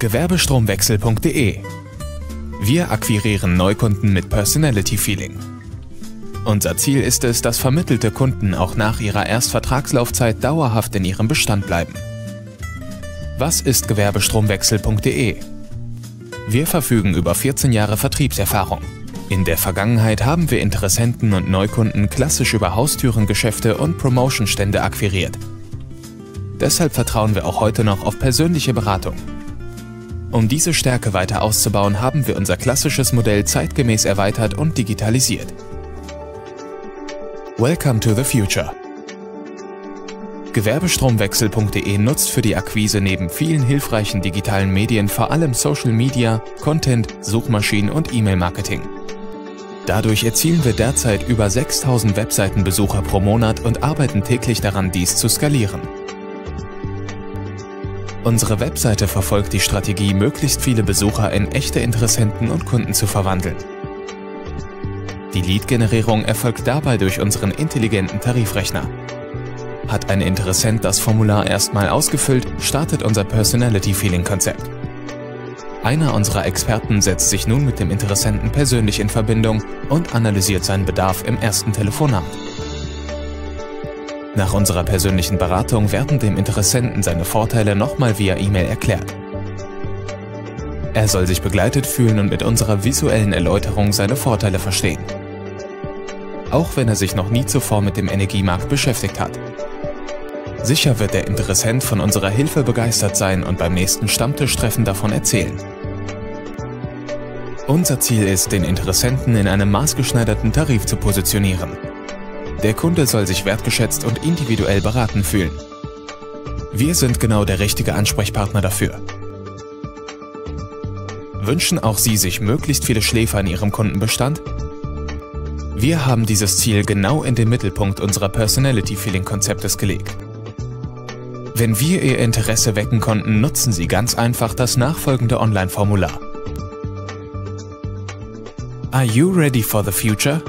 Gewerbestromwechsel.de. Wir akquirieren Neukunden mit Personality Feeling. Unser Ziel ist es, dass vermittelte Kunden auch nach ihrer Erstvertragslaufzeit dauerhaft in ihrem Bestand bleiben. Was ist Gewerbestromwechsel.de? Wir verfügen über 14 Jahre Vertriebserfahrung. In der Vergangenheit haben wir Interessenten und Neukunden klassisch über Haustürengeschäfte und Promotionstände akquiriert. Deshalb vertrauen wir auch heute noch auf persönliche Beratung. Um diese Stärke weiter auszubauen, haben wir unser klassisches Modell zeitgemäß erweitert und digitalisiert. Welcome to the future. Gewerbestromwechsel.de nutzt für die Akquise neben vielen hilfreichen digitalen Medien vor allem Social Media, Content, Suchmaschinen und E-Mail-Marketing. Dadurch erzielen wir derzeit über 6000 Webseitenbesucher pro Monat und arbeiten täglich daran, dies zu skalieren. Unsere Webseite verfolgt die Strategie, möglichst viele Besucher in echte Interessenten und Kunden zu verwandeln. Die Lead-Generierung erfolgt dabei durch unseren intelligenten Tarifrechner. Hat ein Interessent das Formular erstmal ausgefüllt, startet unser Personality-Feeling-Konzept. Einer unserer Experten setzt sich nun mit dem Interessenten persönlich in Verbindung und analysiert seinen Bedarf im ersten Telefonat. Nach unserer persönlichen Beratung werden dem Interessenten seine Vorteile nochmal via E-Mail erklärt. Er soll sich begleitet fühlen und mit unserer visuellen Erläuterung seine Vorteile verstehen. Auch wenn er sich noch nie zuvor mit dem Energiemarkt beschäftigt hat. Sicher wird der Interessent von unserer Hilfe begeistert sein und beim nächsten Stammtischtreffen davon erzählen. Unser Ziel ist, den Interessenten in einem maßgeschneiderten Tarif zu positionieren. Der Kunde soll sich wertgeschätzt und individuell beraten fühlen. Wir sind genau der richtige Ansprechpartner dafür. Wünschen auch Sie sich möglichst viele Schläfer in Ihrem Kundenbestand? Wir haben dieses Ziel genau in den Mittelpunkt unserer Personality-Feeling-Konzeptes gelegt. Wenn wir Ihr Interesse wecken konnten, nutzen Sie ganz einfach das nachfolgende Online-Formular. Are you ready for the future?